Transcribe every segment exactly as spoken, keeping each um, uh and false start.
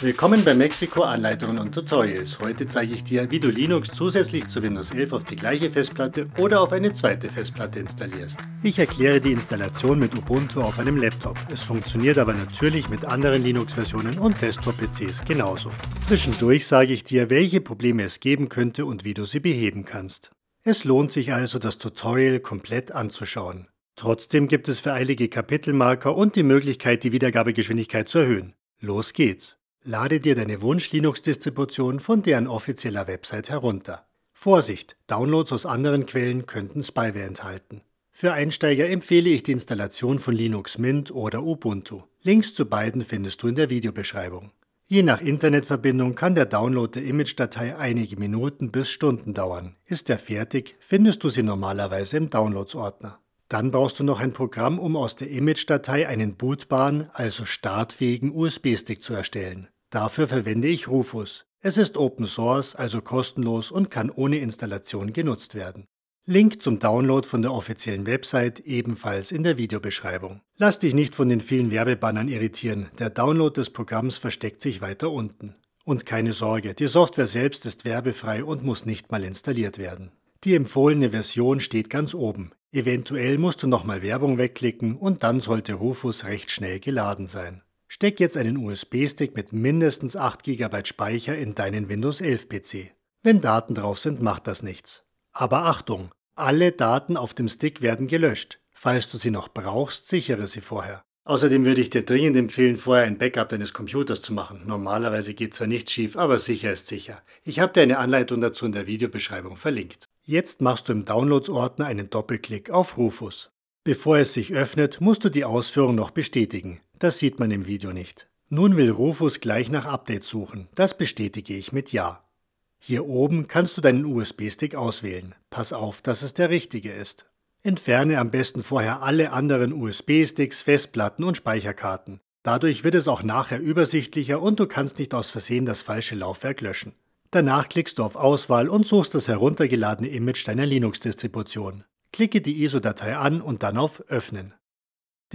Willkommen bei Maxico Anleitungen und Tutorials. Heute zeige ich dir, wie du Linux zusätzlich zu Windows elf auf die gleiche Festplatte oder auf eine zweite Festplatte installierst. Ich erkläre die Installation mit Ubuntu auf einem Laptop. Es funktioniert aber natürlich mit anderen Linux-Versionen und Desktop-P Cs genauso. Zwischendurch sage ich dir, welche Probleme es geben könnte und wie du sie beheben kannst. Es lohnt sich also, das Tutorial komplett anzuschauen. Trotzdem gibt es vereilige Kapitelmarker und die Möglichkeit, die Wiedergabegeschwindigkeit zu erhöhen. Los geht's! Lade dir deine Wunsch-Linux-Distribution von deren offizieller Website herunter. Vorsicht! Downloads aus anderen Quellen könnten Spyware enthalten. Für Einsteiger empfehle ich die Installation von Linux Mint oder Ubuntu. Links zu beiden findest du in der Videobeschreibung. Je nach Internetverbindung kann der Download der Image-Datei einige Minuten bis Stunden dauern. Ist er fertig, findest du sie normalerweise im Downloads-Ordner. Dann brauchst du noch ein Programm, um aus der Image-Datei einen bootbaren, also startfähigen U S B-Stick zu erstellen. Dafür verwende ich Rufus. Es ist Open Source, also kostenlos und kann ohne Installation genutzt werden. Link zum Download von der offiziellen Website ebenfalls in der Videobeschreibung. Lass dich nicht von den vielen Werbebannern irritieren, der Download des Programms versteckt sich weiter unten. Und keine Sorge, die Software selbst ist werbefrei und muss nicht mal installiert werden. Die empfohlene Version steht ganz oben. Eventuell musst du nochmal Werbung wegklicken und dann sollte Rufus recht schnell geladen sein. Steck jetzt einen U S B-Stick mit mindestens acht Gigabyte Speicher in deinen Windows elf P C. Wenn Daten drauf sind, macht das nichts. Aber Achtung! Alle Daten auf dem Stick werden gelöscht. Falls du sie noch brauchst, sichere sie vorher. Außerdem würde ich dir dringend empfehlen, vorher ein Backup deines Computers zu machen. Normalerweise geht zwar nichts schief, aber sicher ist sicher. Ich habe dir eine Anleitung dazu in der Videobeschreibung verlinkt. Jetzt machst du im Downloads-Ordner einen Doppelklick auf Rufus. Bevor es sich öffnet, musst du die Ausführung noch bestätigen. Das sieht man im Video nicht. Nun will Rufus gleich nach Updates suchen. Das bestätige ich mit Ja. Hier oben kannst du deinen U S B-Stick auswählen. Pass auf, dass es der richtige ist. Entferne am besten vorher alle anderen U S B-Sticks, Festplatten und Speicherkarten. Dadurch wird es auch nachher übersichtlicher und du kannst nicht aus Versehen das falsche Laufwerk löschen. Danach klickst du auf Auswahl und suchst das heruntergeladene Image deiner Linux-Distribution. Klicke die I S O-Datei an und dann auf Öffnen.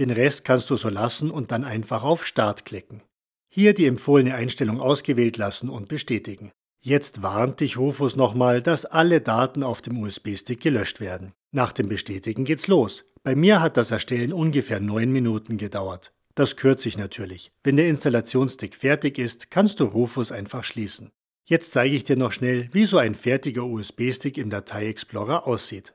Den Rest kannst du so lassen und dann einfach auf Start klicken. Hier die empfohlene Einstellung ausgewählt lassen und bestätigen. Jetzt warnt dich Rufus nochmal, dass alle Daten auf dem U S B-Stick gelöscht werden. Nach dem Bestätigen geht's los. Bei mir hat das Erstellen ungefähr neun Minuten gedauert. Das kürze ich natürlich. Wenn der Installationsstick fertig ist, kannst du Rufus einfach schließen. Jetzt zeige ich dir noch schnell, wie so ein fertiger U S B-Stick im Datei-Explorer aussieht.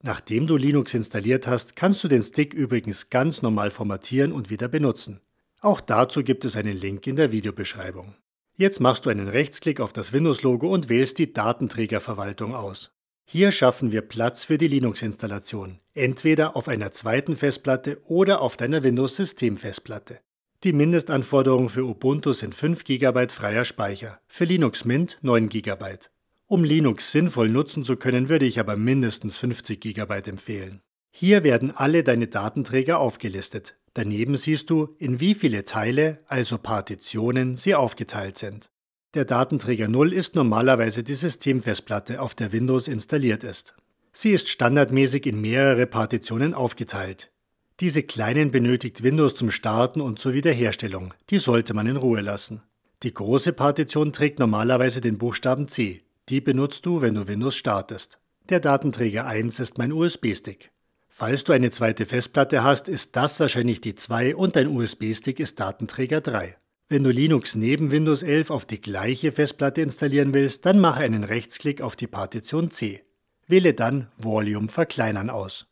Nachdem du Linux installiert hast, kannst du den Stick übrigens ganz normal formatieren und wieder benutzen. Auch dazu gibt es einen Link in der Videobeschreibung. Jetzt machst du einen Rechtsklick auf das Windows-Logo und wählst die Datenträgerverwaltung aus. Hier schaffen wir Platz für die Linux-Installation, entweder auf einer zweiten Festplatte oder auf deiner Windows-System-Festplatte. Die Mindestanforderungen für Ubuntu sind fünf Gigabyte freier Speicher, für Linux Mint neun Gigabyte. Um Linux sinnvoll nutzen zu können, würde ich aber mindestens fünfzig Gigabyte empfehlen. Hier werden alle deine Datenträger aufgelistet. Daneben siehst du, in wie viele Teile, also Partitionen, sie aufgeteilt sind. Der Datenträger null ist normalerweise die Systemfestplatte, auf der Windows installiert ist. Sie ist standardmäßig in mehrere Partitionen aufgeteilt. Diese kleinen benötigt Windows zum Starten und zur Wiederherstellung. Die sollte man in Ruhe lassen. Die große Partition trägt normalerweise den Buchstaben C. Die benutzt du, wenn du Windows startest. Der Datenträger eins ist mein U S B-Stick. Falls du eine zweite Festplatte hast, ist das wahrscheinlich die zwei und dein U S B-Stick ist Datenträger drei. Wenn du Linux neben Windows elf auf die gleiche Festplatte installieren willst, dann mache einen Rechtsklick auf die Partition C. Wähle dann Volume verkleinern aus.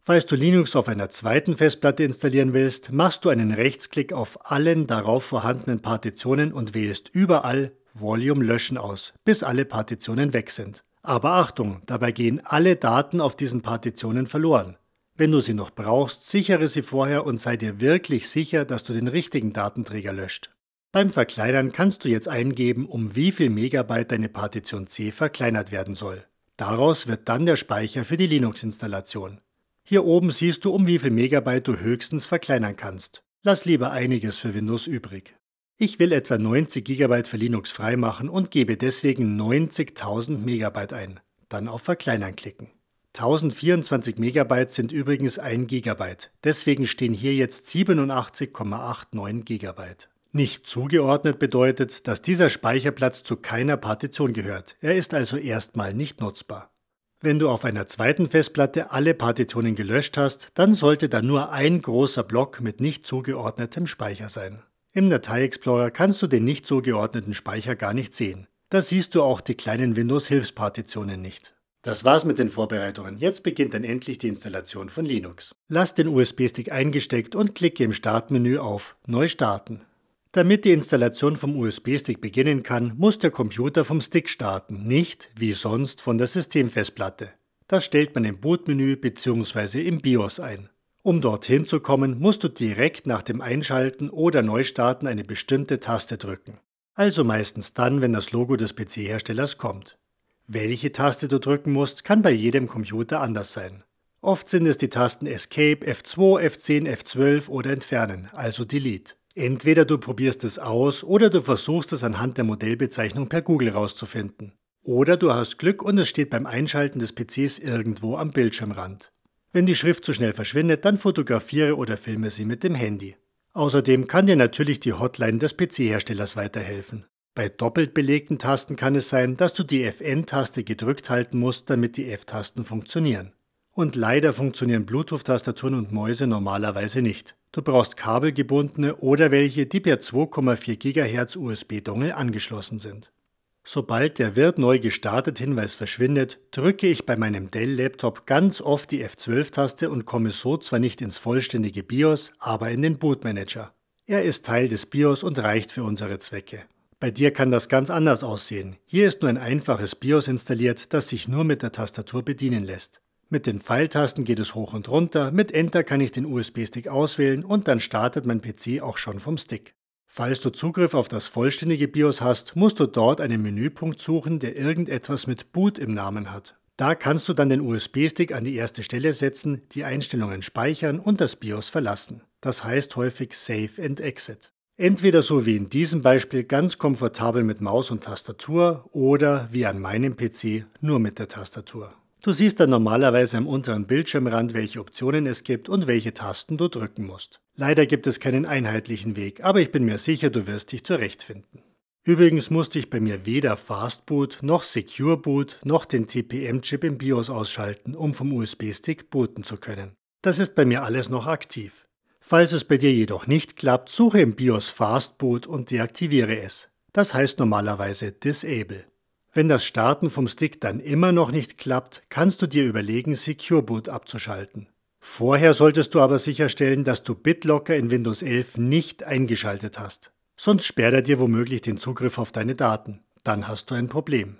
Falls du Linux auf einer zweiten Festplatte installieren willst, machst du einen Rechtsklick auf allen darauf vorhandenen Partitionen und wählst überall Volume löschen aus, bis alle Partitionen weg sind. Aber Achtung, dabei gehen alle Daten auf diesen Partitionen verloren. Wenn du sie noch brauchst, sichere sie vorher und sei dir wirklich sicher, dass du den richtigen Datenträger löscht. Beim Verkleinern kannst du jetzt eingeben, um wie viel Megabyte deine Partition C verkleinert werden soll. Daraus wird dann der Speicher für die Linux-Installation. Hier oben siehst du, um wie viel Megabyte du höchstens verkleinern kannst. Lass lieber einiges für Windows übrig. Ich will etwa neunzig Gigabyte für Linux freimachen und gebe deswegen neunzigtausend Megabyte ein. Dann auf Verkleinern klicken. tausendvierundzwanzig Megabyte sind übrigens ein Gigabyte, deswegen stehen hier jetzt siebenundachtzig Komma neunundachtzig Gigabyte. Nicht zugeordnet bedeutet, dass dieser Speicherplatz zu keiner Partition gehört. Er ist also erstmal nicht nutzbar. Wenn du auf einer zweiten Festplatte alle Partitionen gelöscht hast, dann sollte da nur ein großer Block mit nicht zugeordnetem Speicher sein. Im Datei-Explorer kannst du den nicht zugeordneten Speicher gar nicht sehen. Da siehst du auch die kleinen Windows-Hilfspartitionen nicht. Das war's mit den Vorbereitungen. Jetzt beginnt dann endlich die Installation von Linux. Lass den U S B-Stick eingesteckt und klicke im Startmenü auf Neu starten. Damit die Installation vom U S B-Stick beginnen kann, muss der Computer vom Stick starten, nicht, wie sonst, von der Systemfestplatte. Das stellt man im Bootmenü bzw. im BIOS ein. Um dorthin zu kommen, musst du direkt nach dem Einschalten oder Neustarten eine bestimmte Taste drücken. Also meistens dann, wenn das Logo des P C-Herstellers kommt. Welche Taste du drücken musst, kann bei jedem Computer anders sein. Oft sind es die Tasten Escape, F zwei, F zehn, F zwölf oder Entfernen, also Delete. Entweder du probierst es aus oder du versuchst es anhand der Modellbezeichnung per Google rauszufinden. Oder du hast Glück und es steht beim Einschalten des P Cs irgendwo am Bildschirmrand. Wenn die Schrift zu schnell verschwindet, dann fotografiere oder filme sie mit dem Handy. Außerdem kann dir natürlich die Hotline des P C-Herstellers weiterhelfen. Bei doppelt belegten Tasten kann es sein, dass du die F N-Taste gedrückt halten musst, damit die F-Tasten funktionieren. Und leider funktionieren Bluetooth-Tastaturen und Mäuse normalerweise nicht. Du brauchst kabelgebundene oder welche, die per zwei Komma vier Gigahertz U S B-Dongle angeschlossen sind. Sobald der Wird neu gestartet Hinweis verschwindet, drücke ich bei meinem Dell-Laptop ganz oft die F zwölf-Taste und komme so zwar nicht ins vollständige BIOS, aber in den Bootmanager. Er ist Teil des BIOS und reicht für unsere Zwecke. Bei dir kann das ganz anders aussehen. Hier ist nur ein einfaches BIOS installiert, das sich nur mit der Tastatur bedienen lässt. Mit den Pfeiltasten geht es hoch und runter, mit Enter kann ich den U S B-Stick auswählen und dann startet mein P C auch schon vom Stick. Falls du Zugriff auf das vollständige BIOS hast, musst du dort einen Menüpunkt suchen, der irgendetwas mit Boot im Namen hat. Da kannst du dann den U S B-Stick an die erste Stelle setzen, die Einstellungen speichern und das BIOS verlassen. Das heißt häufig Save and Exit. Entweder so wie in diesem Beispiel ganz komfortabel mit Maus und Tastatur oder wie an meinem P C nur mit der Tastatur. Du siehst dann normalerweise am unteren Bildschirmrand, welche Optionen es gibt und welche Tasten du drücken musst. Leider gibt es keinen einheitlichen Weg, aber ich bin mir sicher, du wirst dich zurechtfinden. Übrigens musste ich bei mir weder Fastboot noch Secure Boot noch den T P M-Chip im BIOS ausschalten, um vom U S B-Stick booten zu können. Das ist bei mir alles noch aktiv. Falls es bei dir jedoch nicht klappt, suche im BIOS Fastboot und deaktiviere es. Das heißt normalerweise Disable. Wenn das Starten vom Stick dann immer noch nicht klappt, kannst du dir überlegen, Secure Boot abzuschalten. Vorher solltest du aber sicherstellen, dass du BitLocker in Windows elf nicht eingeschaltet hast. Sonst sperrt er dir womöglich den Zugriff auf deine Daten. Dann hast du ein Problem.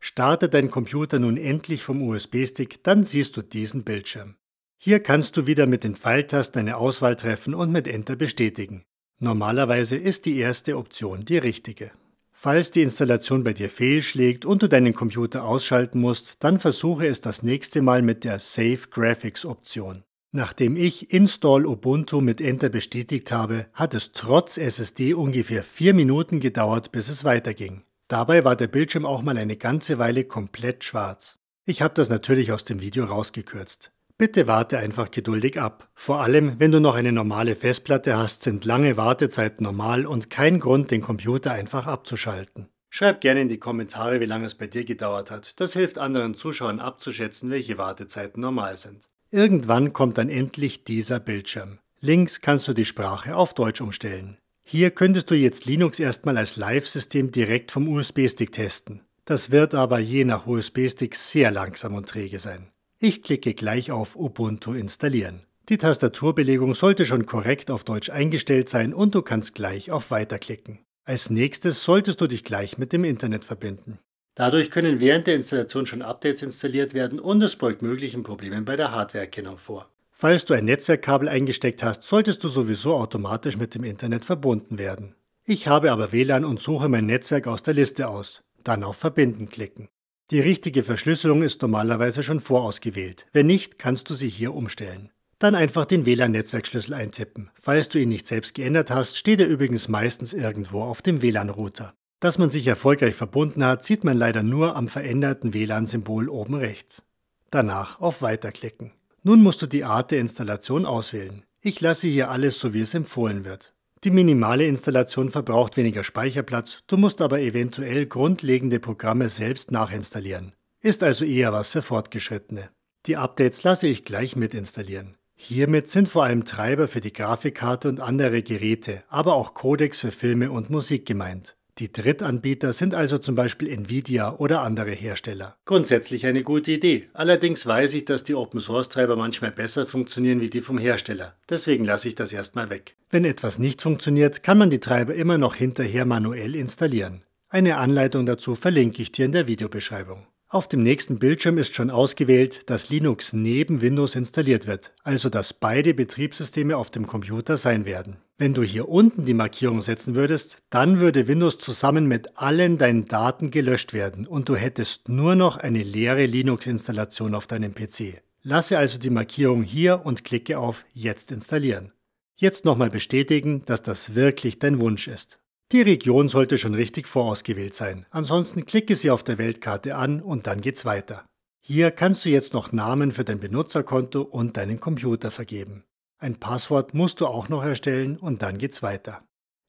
Starte dein Computer nun endlich vom U S B-Stick, dann siehst du diesen Bildschirm. Hier kannst du wieder mit den Pfeiltasten eine Auswahl treffen und mit Enter bestätigen. Normalerweise ist die erste Option die richtige. Falls die Installation bei dir fehlschlägt und du deinen Computer ausschalten musst, dann versuche es das nächste Mal mit der Save Graphics Option. Nachdem ich Install Ubuntu mit Enter bestätigt habe, hat es trotz S S D ungefähr vier Minuten gedauert, bis es weiterging. Dabei war der Bildschirm auch mal eine ganze Weile komplett schwarz. Ich habe das natürlich aus dem Video rausgekürzt. Bitte warte einfach geduldig ab. Vor allem, wenn du noch eine normale Festplatte hast, sind lange Wartezeiten normal und kein Grund, den Computer einfach abzuschalten. Schreib gerne in die Kommentare, wie lange es bei dir gedauert hat. Das hilft anderen Zuschauern abzuschätzen, welche Wartezeiten normal sind. Irgendwann kommt dann endlich dieser Bildschirm. Links kannst du die Sprache auf Deutsch umstellen. Hier könntest du jetzt Linux erstmal als Live-System direkt vom U S B-Stick testen. Das wird aber je nach U S B-Stick sehr langsam und träge sein. Ich klicke gleich auf Ubuntu installieren. Die Tastaturbelegung sollte schon korrekt auf Deutsch eingestellt sein und du kannst gleich auf Weiter klicken. Als nächstes solltest du dich gleich mit dem Internet verbinden. Dadurch können während der Installation schon Updates installiert werden und es beugt möglichen Problemen bei der Hardwareerkennung vor. Falls du ein Netzwerkkabel eingesteckt hast, solltest du sowieso automatisch mit dem Internet verbunden werden. Ich habe aber W L A N und suche mein Netzwerk aus der Liste aus. Dann auf Verbinden klicken. Die richtige Verschlüsselung ist normalerweise schon vorausgewählt. Wenn nicht, kannst du sie hier umstellen. Dann einfach den W L A N-Netzwerkschlüssel eintippen. Falls du ihn nicht selbst geändert hast, steht er übrigens meistens irgendwo auf dem W L A N-Router. Dass man sich erfolgreich verbunden hat, sieht man leider nur am veränderten W L A N-Symbol oben rechts. Danach auf Weiter klicken. Nun musst du die Art der Installation auswählen. Ich lasse hier alles so, wie es empfohlen wird. Die minimale Installation verbraucht weniger Speicherplatz, du musst aber eventuell grundlegende Programme selbst nachinstallieren. Ist also eher was für Fortgeschrittene. Die Updates lasse ich gleich mit installieren. Hiermit sind vor allem Treiber für die Grafikkarte und andere Geräte, aber auch Codecs für Filme und Musik gemeint. Die Drittanbieter sind also zum Beispiel Nvidia oder andere Hersteller. Grundsätzlich eine gute Idee. Allerdings weiß ich, dass die Open-Source-Treiber manchmal besser funktionieren wie die vom Hersteller. Deswegen lasse ich das erstmal weg. Wenn etwas nicht funktioniert, kann man die Treiber immer noch hinterher manuell installieren. Eine Anleitung dazu verlinke ich dir in der Videobeschreibung. Auf dem nächsten Bildschirm ist schon ausgewählt, dass Linux neben Windows installiert wird, also dass beide Betriebssysteme auf dem Computer sein werden. Wenn du hier unten die Markierung setzen würdest, dann würde Windows zusammen mit allen deinen Daten gelöscht werden und du hättest nur noch eine leere Linux-Installation auf deinem P C. Lasse also die Markierung hier und klicke auf Jetzt installieren. Jetzt nochmal bestätigen, dass das wirklich dein Wunsch ist. Die Region sollte schon richtig vorausgewählt sein, ansonsten klicke sie auf der Weltkarte an und dann geht's weiter. Hier kannst du jetzt noch Namen für dein Benutzerkonto und deinen Computer vergeben. Ein Passwort musst du auch noch erstellen und dann geht's weiter.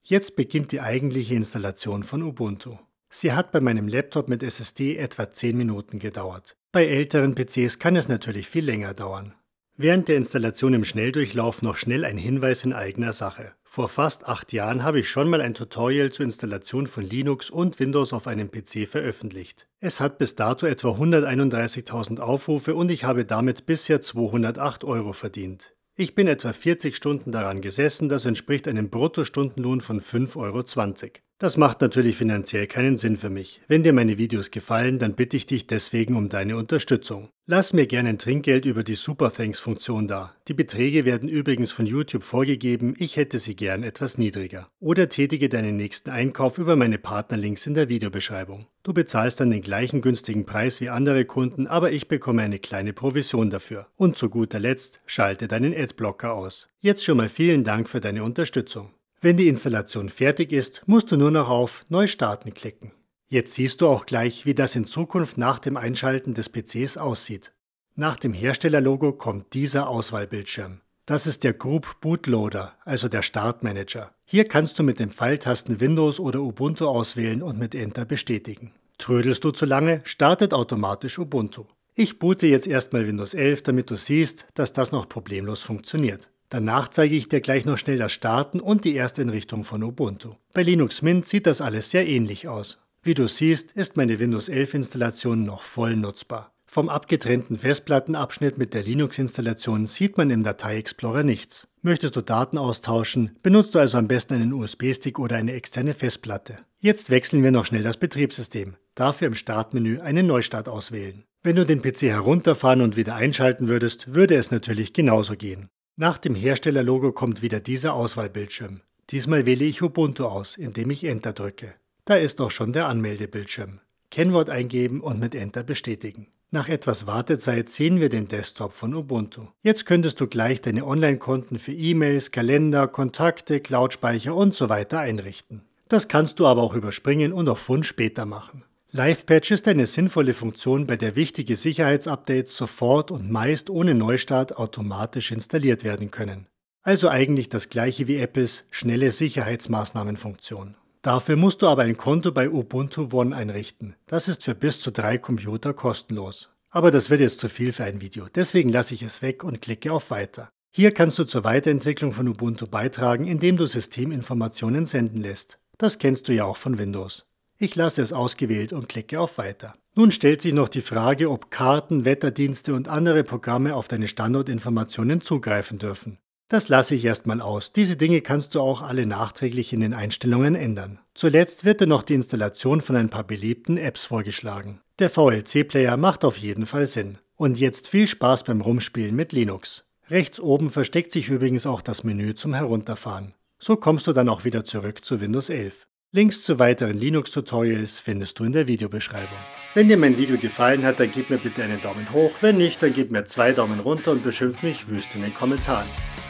Jetzt beginnt die eigentliche Installation von Ubuntu. Sie hat bei meinem Laptop mit S S D etwa zehn Minuten gedauert. Bei älteren P Cs kann es natürlich viel länger dauern. Während der Installation im Schnelldurchlauf noch schnell ein Hinweis in eigener Sache. Vor fast acht Jahren habe ich schon mal ein Tutorial zur Installation von Linux und Windows auf einem P C veröffentlicht. Es hat bis dato etwa hunderteinunddreißigtausend Aufrufe und ich habe damit bisher zweihundertacht Euro verdient. Ich bin etwa vierzig Stunden daran gesessen, das entspricht einem Bruttostundenlohn von fünf Euro zwanzig. Das macht natürlich finanziell keinen Sinn für mich. Wenn dir meine Videos gefallen, dann bitte ich dich deswegen um deine Unterstützung. Lass mir gerne ein Trinkgeld über die Super-Thanks-Funktion da. Die Beträge werden übrigens von YouTube vorgegeben, ich hätte sie gern etwas niedriger. Oder tätige deinen nächsten Einkauf über meine Partnerlinks in der Videobeschreibung. Du bezahlst dann den gleichen günstigen Preis wie andere Kunden, aber ich bekomme eine kleine Provision dafür. Und zu guter Letzt, schalte deinen Adblocker aus. Jetzt schon mal vielen Dank für deine Unterstützung. Wenn die Installation fertig ist, musst du nur noch auf Neu starten klicken. Jetzt siehst du auch gleich, wie das in Zukunft nach dem Einschalten des P Cs aussieht. Nach dem Herstellerlogo kommt dieser Auswahlbildschirm. Das ist der Grub Bootloader, also der Startmanager. Hier kannst du mit den Pfeiltasten Windows oder Ubuntu auswählen und mit Enter bestätigen. Trödelst du zu lange, startet automatisch Ubuntu. Ich boote jetzt erstmal Windows elf, damit du siehst, dass das noch problemlos funktioniert. Danach zeige ich dir gleich noch schnell das Starten und die erste Einrichtung von Ubuntu. Bei Linux Mint sieht das alles sehr ähnlich aus. Wie du siehst, ist meine Windows elf Installation noch voll nutzbar. Vom abgetrennten Festplattenabschnitt mit der Linux-Installation sieht man im Datei-Explorer nichts. Möchtest du Daten austauschen, benutzt du also am besten einen U S B-Stick oder eine externe Festplatte. Jetzt wechseln wir noch schnell das Betriebssystem. Dafür im Startmenü einen Neustart auswählen. Wenn du den P C herunterfahren und wieder einschalten würdest, würde es natürlich genauso gehen. Nach dem Herstellerlogo kommt wieder dieser Auswahlbildschirm. Diesmal wähle ich Ubuntu aus, indem ich Enter drücke. Da ist auch schon der Anmeldebildschirm. Kennwort eingeben und mit Enter bestätigen. Nach etwas Wartezeit sehen wir den Desktop von Ubuntu. Jetzt könntest du gleich deine Online-Konten für E-Mails, Kalender, Kontakte, Cloud-Speicher und so weiter einrichten. Das kannst du aber auch überspringen und auf Wunsch später machen. Live-Patch ist eine sinnvolle Funktion, bei der wichtige Sicherheitsupdates sofort und meist ohne Neustart automatisch installiert werden können. Also eigentlich das gleiche wie Apples schnelle Sicherheitsmaßnahmen-Funktion. Dafür musst du aber ein Konto bei Ubuntu One einrichten. Das ist für bis zu drei Computer kostenlos. Aber das wird jetzt zu viel für ein Video, deswegen lasse ich es weg und klicke auf Weiter. Hier kannst du zur Weiterentwicklung von Ubuntu beitragen, indem du Systeminformationen senden lässt. Das kennst du ja auch von Windows. Ich lasse es ausgewählt und klicke auf Weiter. Nun stellt sich noch die Frage, ob Karten, Wetterdienste und andere Programme auf deine Standortinformationen zugreifen dürfen. Das lasse ich erstmal aus. Diese Dinge kannst du auch alle nachträglich in den Einstellungen ändern. Zuletzt wird dir noch die Installation von ein paar beliebten Apps vorgeschlagen. Der V L C-Player macht auf jeden Fall Sinn. Und jetzt viel Spaß beim Rumspielen mit Linux. Rechts oben versteckt sich übrigens auch das Menü zum Herunterfahren. So kommst du dann auch wieder zurück zu Windows elf. Links zu weiteren Linux-Tutorials findest du in der Videobeschreibung. Wenn dir mein Video gefallen hat, dann gib mir bitte einen Daumen hoch, wenn nicht, dann gib mir zwei Daumen runter und beschimpf mich wüst in den Kommentaren.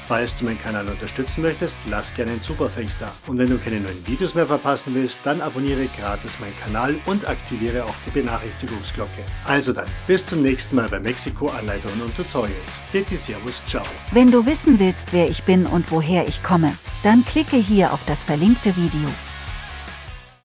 Falls du meinen Kanal unterstützen möchtest, lass gerne einen Superthanks da. Und wenn du keine neuen Videos mehr verpassen willst, dann abonniere gratis meinen Kanal und aktiviere auch die Benachrichtigungsglocke. Also dann, bis zum nächsten Mal bei Maxico Anleitungen und Tutorials. Fitti, Servus, ciao. Wenn du wissen willst, wer ich bin und woher ich komme, dann klicke hier auf das verlinkte Video.